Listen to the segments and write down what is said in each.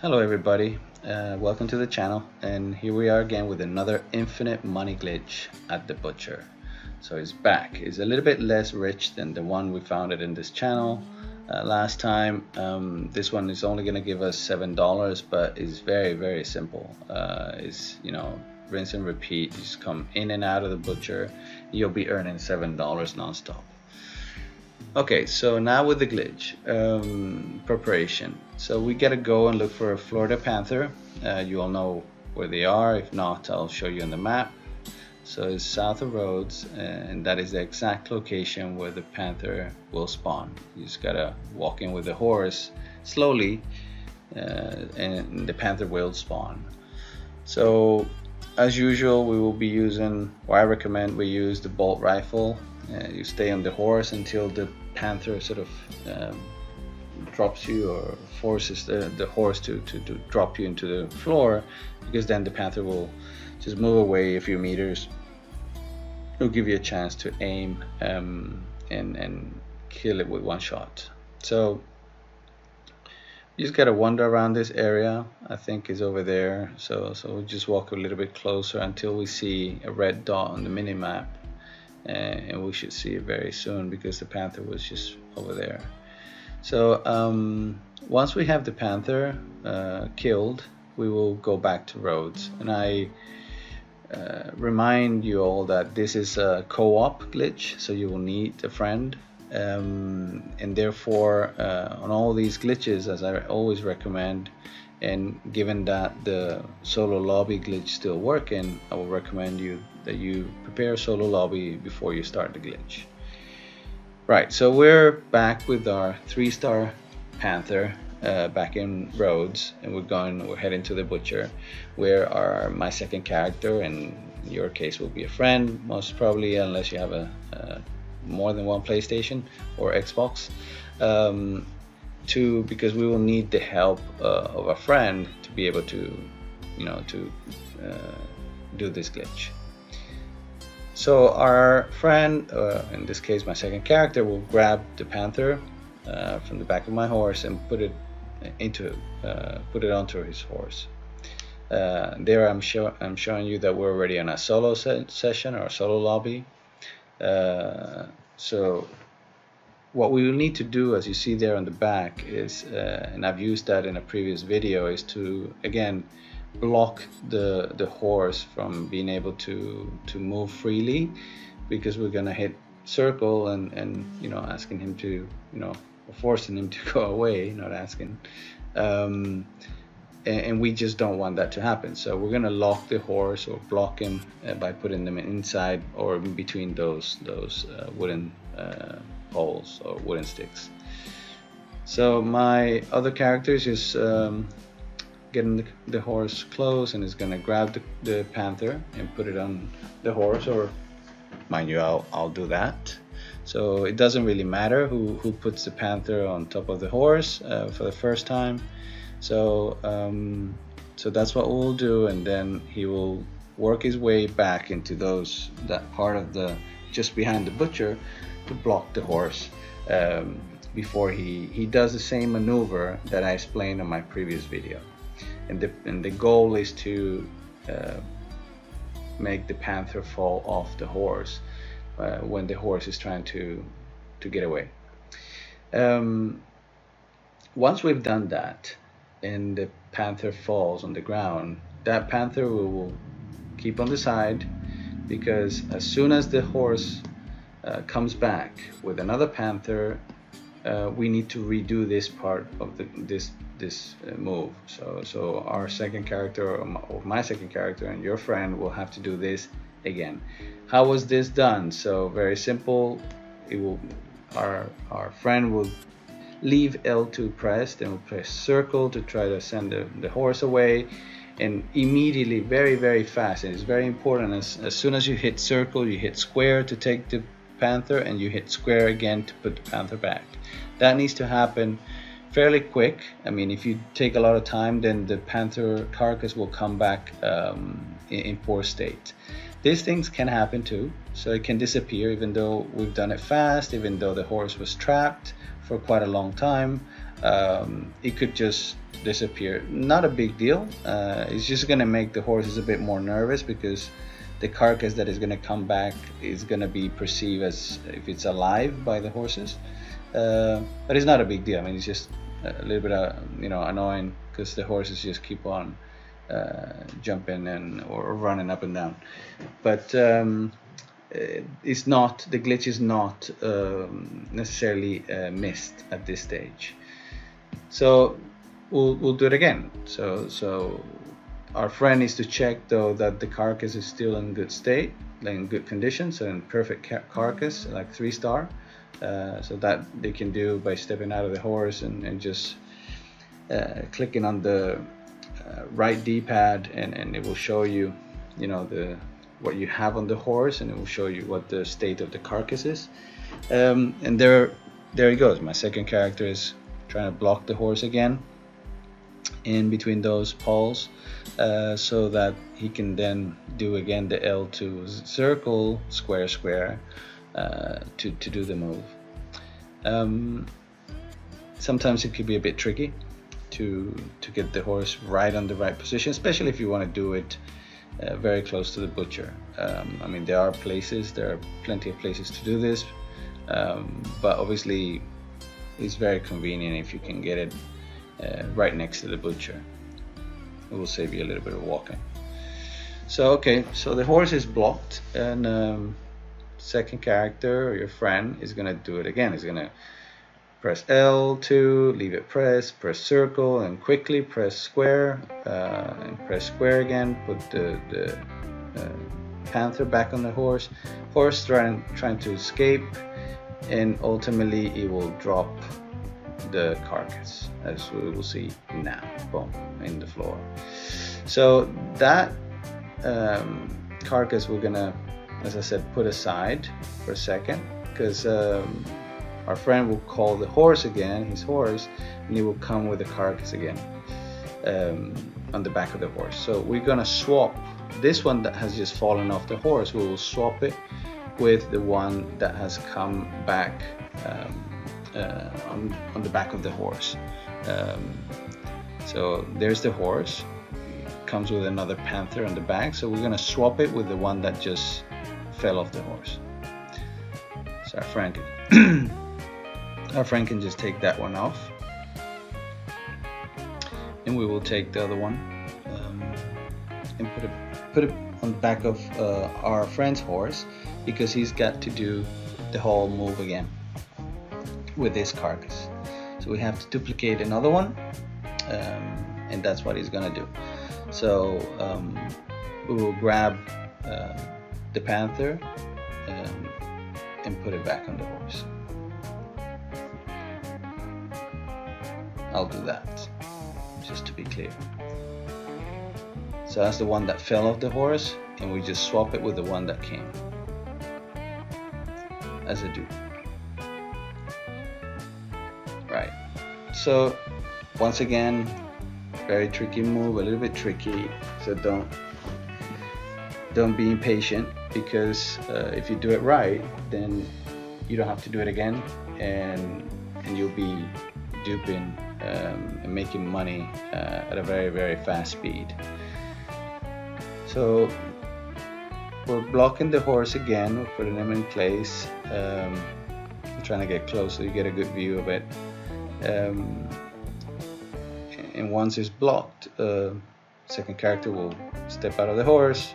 Hello everybody, welcome to the channel, and here we are again with another infinite money glitch at the butcher. So it's back. It's a little bit less rich than the one we found it in this channel last time. This one is only going to give us $7, but it's very, very simple. It's, you know, rinse and repeat. You just come in and out of the butcher, you'll be earning $7 non-stop. Okay, so now with the glitch, preparation. So we gotta go and look for a Florida panther. You all know where they are. If not, I'll show you on the map. So it's south of Rhodes, and that is the exact location where the panther will spawn. You just gotta walk in with the horse slowly, and the panther will spawn. So as usual, we will be using, well, I recommend we use the bolt rifle. You stay on the horse until the panther sort of drops you, or forces the horse to drop you into the floor, because then the panther will just move away a few meters. It'll give you a chance to aim and kill it with one shot. So you just gotta wander around this area. I think is over there, so we'll just walk a little bit closer until we see a red dot on the mini map. And we should see it very soon, because the panther was just over there. So once we have the panther killed, we will go back to Rhodes. And I remind you all that this is a co-op glitch, so you will need a friend, and therefore on all these glitches, as I always recommend, and given that the solo lobby glitch still working, I will recommend you that you prepare solo lobby before you start the glitch. Right, so we're back with our 3-star panther back in Rhodes, and we're heading to the butcher, where my second character, and in your case will be a friend most probably, unless you have a more than one PlayStation or Xbox, because we will need the help of a friend to be able to, you know, to do this glitch. So our friend, in this case my second character, will grab the panther from the back of my horse and put it onto his horse. There I'm showing you that we're already on a solo session or a solo lobby. So what we will need to do, as you see there on the back, is, and I've used that in a previous video, is to, again, block the horse from being able to move freely, because we're gonna hit circle and, you know, asking him to, you know, or forcing him to go away, not asking. And we just don't want that to happen. So we're gonna lock the horse or block him by putting them inside or in between those wooden poles or wooden sticks. So my other character is just getting the horse close, and is gonna grab the panther and put it on the horse, or mind you, I'll do that. So it doesn't really matter who puts the panther on top of the horse for the first time. So so that's what we'll do, and then he will work his way back into that part of the, just behind the butcher, to block the horse before he does the same maneuver that I explained in my previous video. And the goal is to make the panther fall off the horse when the horse is trying to get away. Once we've done that and the panther falls on the ground, that panther we will keep on the side, because as soon as the horse comes back with another panther, we need to redo this part of this move. So our second character, or my second character, and your friend will have to do this again. How was this done? So very simple. It will, our friend will leave L2 pressed, and will press circle to try to send the horse away, and immediately, very, very fast, and it's very important, as soon as you hit circle, you hit square to take the panther, and you hit square again to put the panther back. That needs to happen fairly quick. I mean, if you take a lot of time, then the panther carcass will come back in poor state. These things can happen too, so it can disappear. Even though we've done it fast, even though the horse was trapped for quite a long time, it could just disappear. Not a big deal. It's just going to make the horses a bit more nervous, because the carcass that is going to come back is going to be perceived as if it's alive by the horses. But it's not a big deal. I mean, it's just a little bit annoying, because the horses just keep on jumping or running up and down. But it's not, the glitch is not necessarily missed at this stage. So we'll do it again. So our friend needs to check though that the carcass is still in good state, like in good condition, so in perfect carcass, like 3-star. So that they can do by stepping out of the horse and just clicking on the right D-pad, and it will show you, what you have on the horse, and it will show you what the state of the carcass is. And there it goes. My second character is trying to block the horse again in between those poles, so that he can then do again the L to circle, square, square, to do the move. Sometimes it could be a bit tricky to get the horse right on the right position, especially if you want to do it very close to the butcher. I mean, there are plenty of places to do this, but obviously it's very convenient if you can get it right next to the butcher. It will save you a little bit of walking. So okay, so the horse is blocked, and second character, or your friend, is gonna do it again. He's gonna press L2, leave it pressed, press circle, and quickly press square, and press square again, put the panther back on the horse trying to escape, and ultimately it will drop the carcass, as we will see now, boom, in the floor. So that carcass we're gonna, as I said, put aside for a second, because our friend will call the horse again, his horse, and he will come with the carcass again on the back of the horse. So we're gonna swap this one that has just fallen off the horse. We will swap it with the one that has come back on the back of the horse. So there's the horse, it comes with another panther on the back. So we're gonna swap it with the one that just fell off the horse. So our friend can our friend can just take that one off, and we will take the other one and put it on the back of our friend's horse, because he's got to do the whole move again with this carcass. So we have to duplicate another one, and that's what he's gonna do. So we will grab the panther and put it back on the horse. I'll do that, just to be clear. So that's the one that fell off the horse, and we just swap it with the one that came, as I do. Right, so once again, very tricky move, a little bit tricky, so don't be impatient, because if you do it right, then you don't have to do it again, and you'll be duping and making money at a very, very fast speed. So we're blocking the horse again, we're putting him in place, we're trying to get close so you get a good view of it, and once it's blocked, second character will step out of the horse,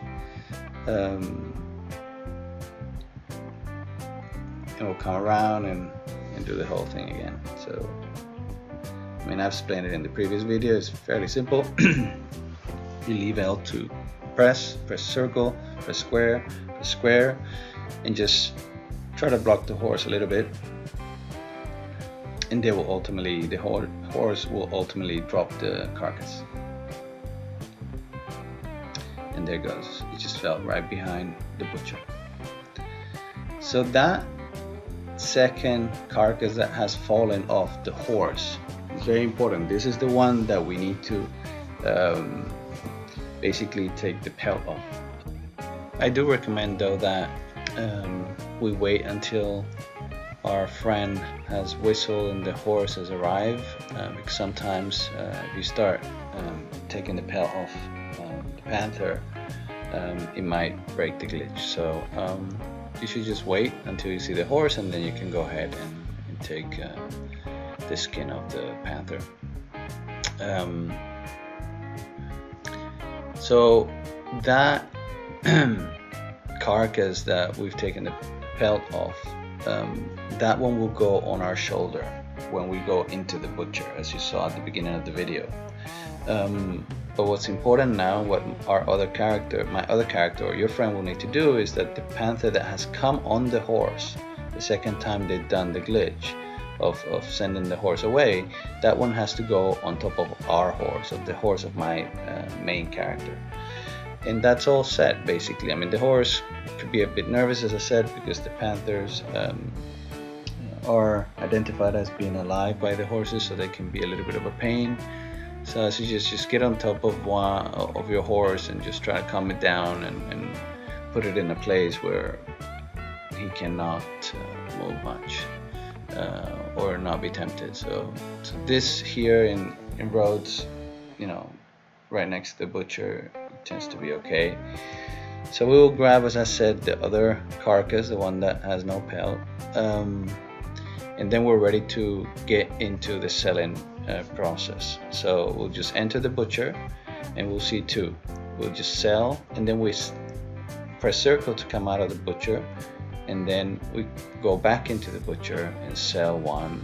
and we'll come around and do the whole thing again. So I mean, I've explained it in the previous video, it's fairly simple. You leave L2, press circle, press square, and just try to block the horse a little bit, and they will ultimately, the horse will ultimately drop the carcass. And there it goes, it just fell right behind the butcher. So that second carcass that has fallen off the horse is very important. This is the one that we need to basically take the pelt off. I do recommend though that we wait until our friend has whistled and the horse has arrived, because sometimes if you start taking the pelt off the panther, it might break the glitch. So you should just wait until you see the horse, and then you can go ahead and take the skin of the panther. So that carcass that we've taken the pelt off, that one will go on our shoulder when we go into the butcher, as you saw at the beginning of the video. But what's important now, what my other character, or your friend, will need to do is that the panther that has come on the horse the second time they've done the glitch of sending the horse away, that one has to go on top of our horse, of the horse of my main character. And that's all set, basically. I mean, the horse could be a bit nervous, as I said, because the panthers are identified as being alive by the horses, so they can be a little bit of a pain. So, just get on top of one of your horse and just try to calm it down and put it in a place where he cannot move much or not be tempted. So this here in Rhodes, you know, right next to the butcher, tends to be okay. So we will grab, as I said, the other carcass, the one that has no pelt, and then we're ready to get into the selling process. So we'll just enter the butcher and we'll see two. We'll just sell, and then we press circle to come out of the butcher, and then we go back into the butcher and sell one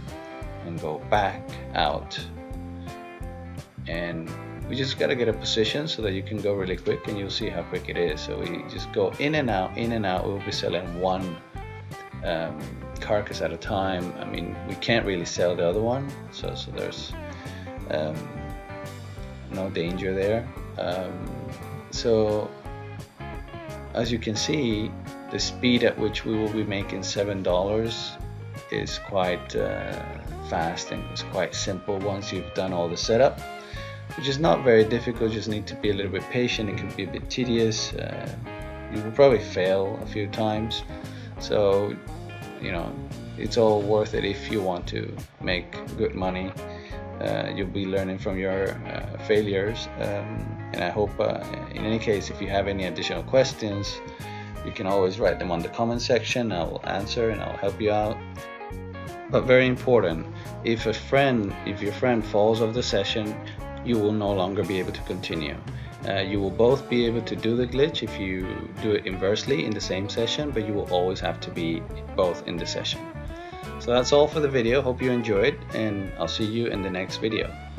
and go back out. And we just gotta get a position so that you can go really quick, and you'll see how quick it is. So we just go in and out, we'll be selling one carcass at a time. I mean, we can't really sell the other one, so there's no danger there. So as you can see, the speed at which we will be making $7 is quite fast, and it's quite simple once you've done all the setup, which is not very difficult. You just need to be a little bit patient. It can be a bit tedious. You will probably fail a few times, so you know it's all worth it if you want to make good money. You'll be learning from your failures, and I hope in any case, if you have any additional questions, you can always write them on the comment section. I will answer and I'll help you out. But very important, if your friend falls off the session, you will no longer be able to continue. You will both be able to do the glitch if you do it inversely in the same session, but you will always have to be both in the session. So that's all for the video. Hope you enjoyed, and I'll see you in the next video.